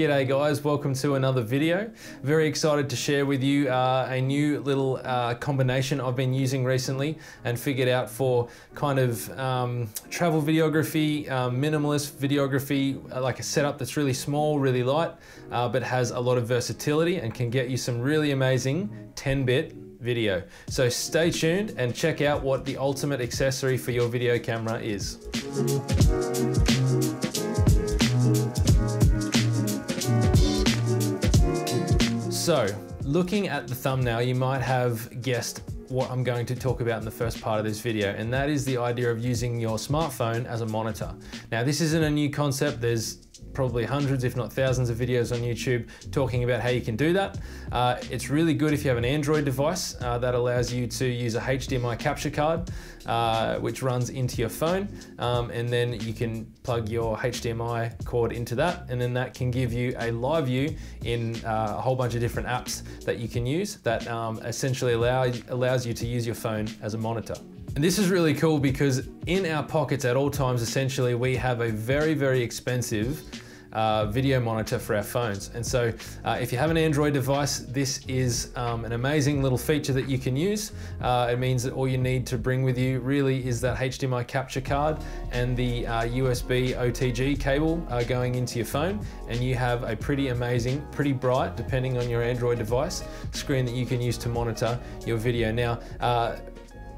G'day guys, welcome to another video. Very excited to share with you a new little combination I've been using recently and figured out for kind of travel videography, minimalist videography, like a setup that's really small, really light, but has a lot of versatility and can get you some really amazing 10-bit video. So stay tuned and check out what the ultimate accessory for your video camera is. So, looking at the thumbnail, you might have guessed what I'm going to talk about in the first part of this video, and that is the idea of using your smartphone as a monitor. Now, this isn't a new concept. There's probably hundreds, if not thousands of videos on YouTube talking about how you can do that. It's really good if you have an Android device that allows you to use a HDMI capture card, which runs into your phone, and then you can plug your HDMI cord into that, and then that can give you a live view in a whole bunch of different apps that you can use that essentially allows you to use your phone as a monitor. And this is really cool because in our pockets at all times, essentially, we have a very, very expensive video monitor for our phones. And so if you have an Android device, this is an amazing little feature that you can use. It means that all you need to bring with you really is that HDMI capture card and the USB OTG cable going into your phone. And you have a pretty amazing, pretty bright, depending on your Android device, screen that you can use to monitor your video. Now,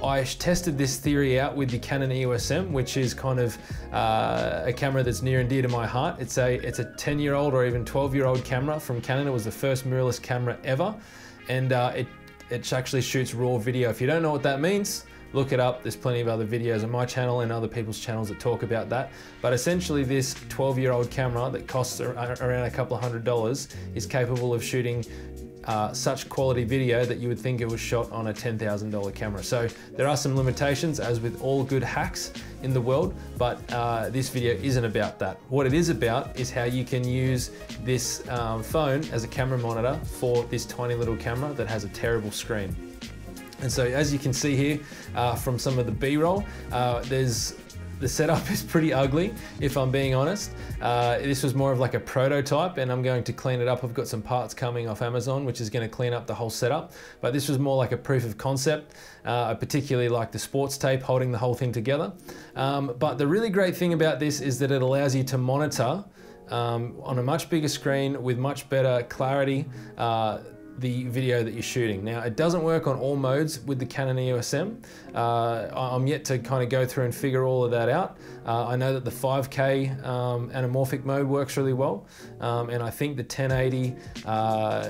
I tested this theory out with the Canon EOS M, which is kind of a camera that's near and dear to my heart. It's a 10-year-old or even 12-year-old camera from Canon. It was the first mirrorless camera ever, and it actually shoots raw video. If you don't know what that means, look it up. There's plenty of other videos on my channel and other people's channels that talk about that. But essentially this 12-year-old camera that costs around a couple of $100 is capable of shooting such quality video that you would think it was shot on a $10,000 camera. So there are some limitations, as with all good hacks in the world, but this video isn't about that. What it is about is how you can use this phone as a camera monitor for this tiny little camera that has a terrible screen. And so as you can see here from some of the B-roll, the setup is pretty ugly, if I'm being honest. This was more of like a prototype, and I'm going to clean it up. I've got some parts coming off Amazon, which is going to clean up the whole setup. But this was more like a proof of concept. I particularly like the sports tape holding the whole thing together. But the really great thing about this is that it allows you to monitor on a much bigger screen with much better clarity the video that you're shooting. Now, it doesn't work on all modes with the Canon EOS M. I'm yet to kind of go through and figure all of that out. I know that the 5K anamorphic mode works really well, and I think the 1080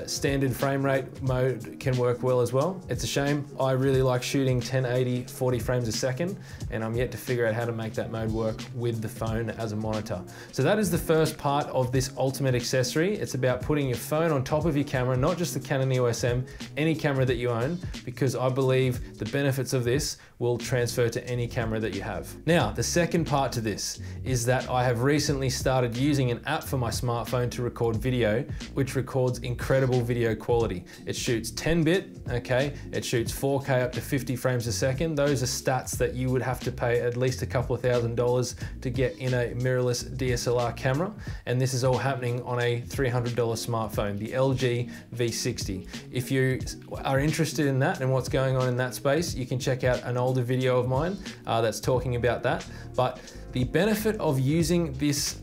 standard frame rate mode can work well as well. It's a shame. I really like shooting 1080 40 frames a second, and I'm yet to figure out how to make that mode work with the phone as a monitor. So that is the first part of this ultimate accessory. It's about putting your phone on top of your camera, not just the Canon EOS M, any camera that you own, because I believe the benefits of this will transfer to any camera that you have. Now, the second part to this is that I have recently started using an app for my smartphone to record video, which records incredible video quality. It shoots 10-bit, okay? It shoots 4K up to 50 frames a second. Those are stats that you would have to pay at least a couple of $1,000 to get in a mirrorless DSLR camera, and this is all happening on a $300 smartphone, the LG V60. If you are interested in that and what's going on in that space, you can check out an older video of mine that's talking about that. But the benefit of using this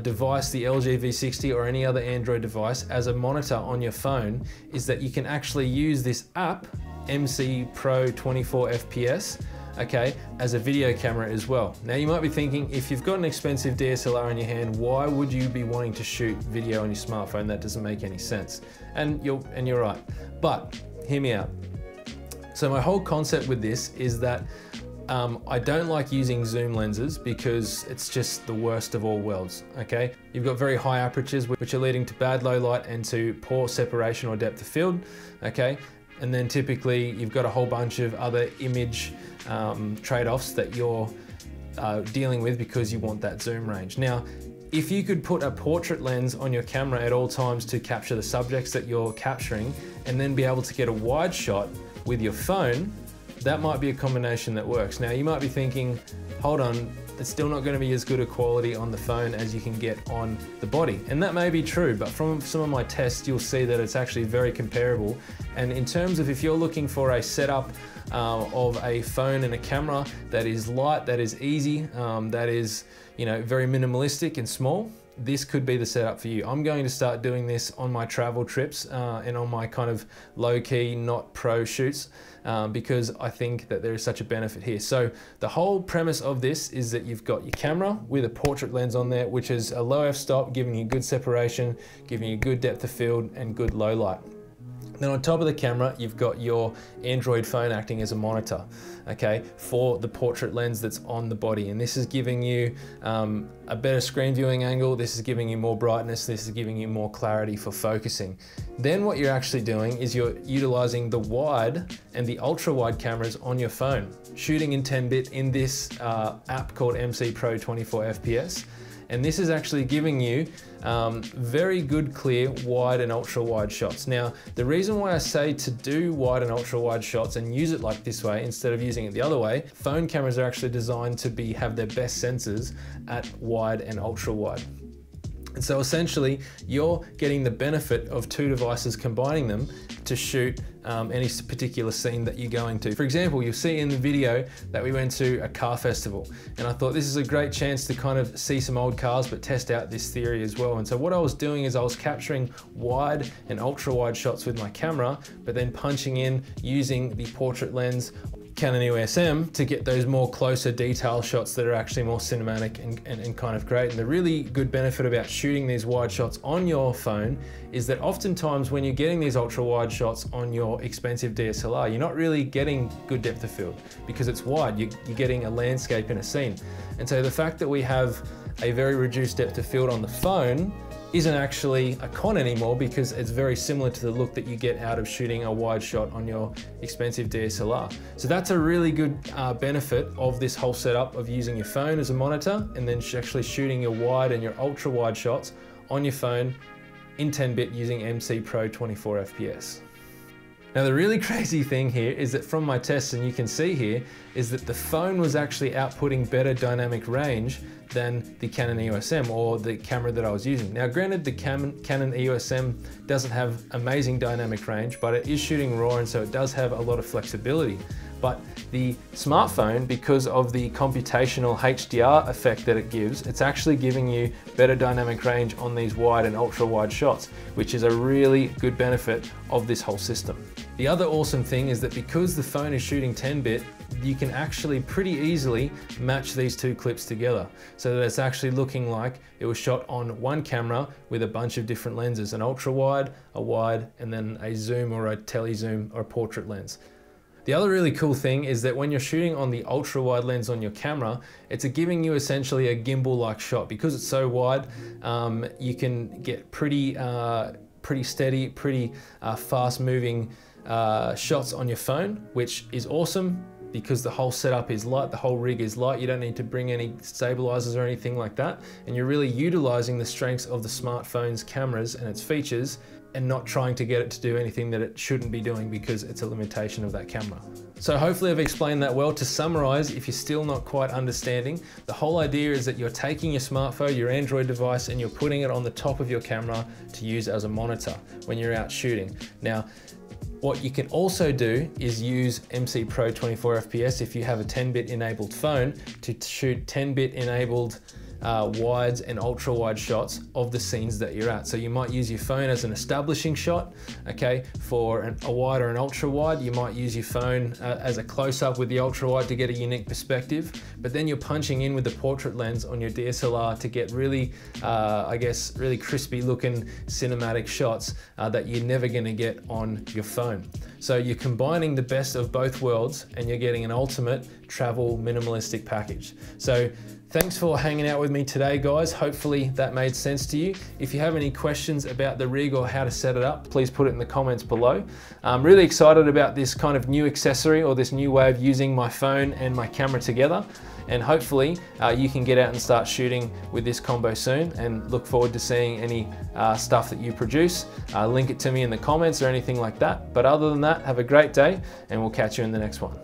device, the LG V60 or any other Android device, as a monitor on your phone is that you can actually use this app, MC Pro 24 FPS, okay, as a video camera as well. Now you might be thinking, if you've got an expensive DSLR in your hand, why would you be wanting to shoot video on your smartphone? That doesn't make any sense. And you're right, but hear me out. So my whole concept with this is that I don't like using zoom lenses because it's just the worst of all worlds, okay? You've got very high apertures, which are leading to bad low light and to poor separation or depth of field, okay? And then typically you've got a whole bunch of other image trade-offs that you're dealing with because you want that zoom range. Now, if you could put a portrait lens on your camera at all times to capture the subjects that you're capturing and then be able to get a wide shot with your phone, that might be a combination that works. Now, you might be thinking, hold on, it's still not going to be as good a quality on the phone as you can get on the body. And that may be true, but from some of my tests, you'll see that it's actually very comparable. And in terms of if you're looking for a setup of a phone and a camera that is light, that is easy, that is, you know, very minimalistic and small, this could be the setup for you. I'm going to start doing this on my travel trips and on my kind of low-key, not pro shoots because I think that there is such a benefit here. So the whole premise of this is that you've got your camera with a portrait lens on there, which is a low f-stop, giving you good separation, giving you good depth of field and good low light. Then on top of the camera, you've got your Android phone acting as a monitor, okay, for the portrait lens that's on the body. And this is giving you a better screen viewing angle. This is giving you more brightness. This is giving you more clarity for focusing. Then what you're actually doing is you're utilizing the wide and the ultra wide cameras on your phone, shooting in 10-bit in this app called MC Pro 24 FPS. And this is actually giving you very good, clear, wide and ultra wide shots. Now, the reason why I say to do wide and ultra wide shots and use it like this way instead of using it the other way, phone cameras are actually designed to have their best sensors at wide and ultra wide. And so essentially, you're getting the benefit of two devices, combining them to shoot any particular scene that you're going to. For example, you'll see in the video that we went to a car festival, and I thought this is a great chance to kind of see some old cars, but test out this theory as well. And so what I was doing is I was capturing wide and ultra wide shots with my camera, but then punching in using the portrait lens Canon EOS M to get those more closer detail shots that are actually more cinematic and kind of great. And the really good benefit about shooting these wide shots on your phone is that oftentimes when you're getting these ultra wide shots on your expensive DSLR, you're not really getting good depth of field because it's wide. You're getting a landscape and a scene. And so the fact that we have a very reduced depth of field on the phone isn't actually a con anymore, because it's very similar to the look that you get out of shooting a wide shot on your expensive DSLR. So that's a really good benefit of this whole setup of using your phone as a monitor and then actually shooting your wide and your ultra wide shots on your phone in 10-bit using MC Pro 24 FPS. Now, the really crazy thing here is that from my tests, and you can see here, is that the phone was actually outputting better dynamic range than the Canon EOS M, or the camera that I was using. Now, granted, the Canon EOS M doesn't have amazing dynamic range, but it is shooting raw, and so it does have a lot of flexibility. But the smartphone, because of the computational HDR effect that it gives, it's actually giving you better dynamic range on these wide and ultra wide shots, which is a really good benefit of this whole system. The other awesome thing is that because the phone is shooting 10-bit, you can actually pretty easily match these two clips together, so that it's actually looking like it was shot on one camera with a bunch of different lenses, an ultra wide, a wide, and then a zoom or a tele zoom or a portrait lens. The other really cool thing is that when you're shooting on the ultra wide lens on your camera, it's giving you essentially a gimbal-like shot. Because it's so wide, you can get pretty steady, pretty fast moving shots on your phone, which is awesome because the whole setup is light, the whole rig is light. You don't need to bring any stabilizers or anything like that. And you're really utilizing the strengths of the smartphone's cameras and its features, and not trying to get it to do anything that it shouldn't be doing because it's a limitation of that camera. So hopefully I've explained that well. To summarize, if you're still not quite understanding, the whole idea is that you're taking your smartphone, your Android device, and you're putting it on the top of your camera to use as a monitor when you're out shooting. Now, what you can also do is use MC Pro 24 FPS if you have a 10-bit enabled phone to shoot 10-bit enabled wides and ultra wide shots of the scenes that you're at. So you might use your phone as an establishing shot, okay, for a wide or an ultra wide. You might use your phone as a close up with the ultra wide to get a unique perspective, but then you're punching in with the portrait lens on your DSLR to get really, I guess, really crispy looking cinematic shots that you're never gonna get on your phone. So you're combining the best of both worlds and you're getting an ultimate travel minimalistic package. So thanks for hanging out with me today, guys. Hopefully that made sense to you. If you have any questions about the rig or how to set it up, please put it in the comments below. I'm really excited about this kind of new accessory, or this new way of using my phone and my camera together. And hopefully you can get out and start shooting with this combo soon, and look forward to seeing any stuff that you produce. Link it to me in the comments or anything like that. But other than that, have a great day, and we'll catch you in the next one.